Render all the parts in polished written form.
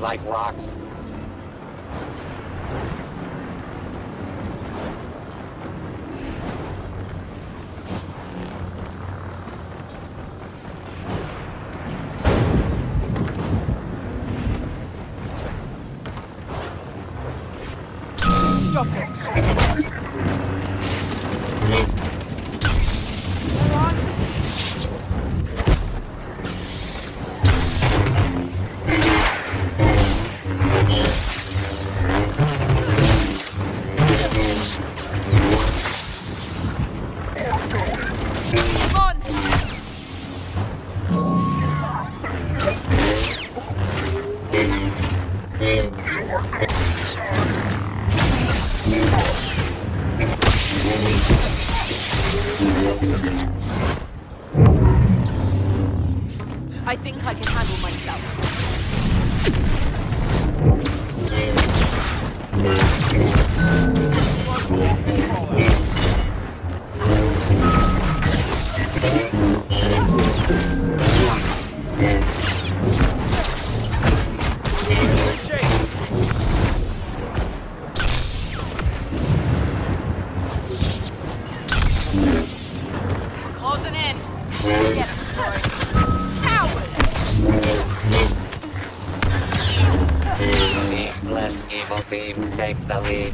Like rocks. Stop it. Yeah. team takes the lead.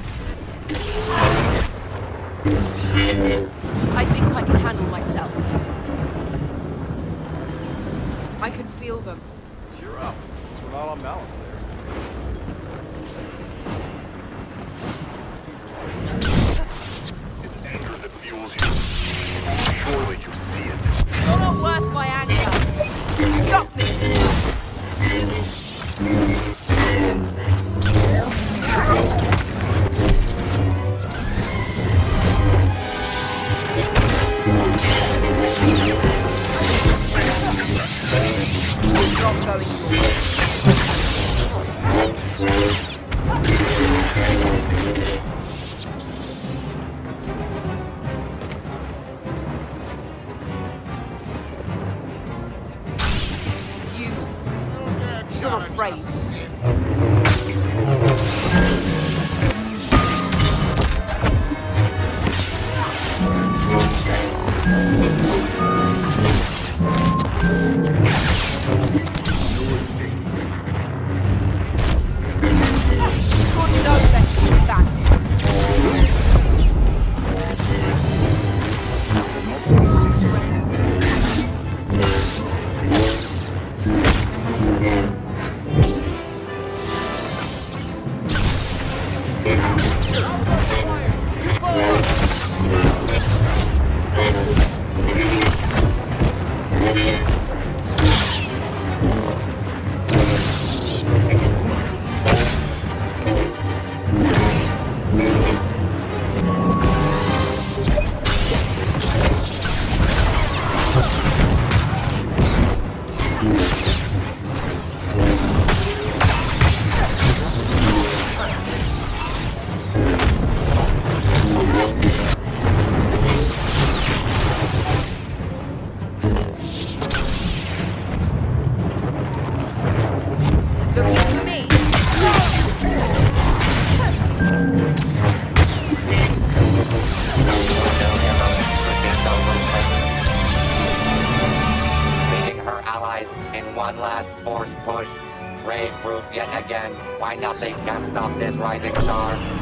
I think I can handle myself. I can feel them. Cheer up. We're not on balance there. It's anger that fuels you. Surely you see it. You're not worth my anger. Stop me! I'm not going to. You're afraid. Yet again, why nothing can stop this rising star.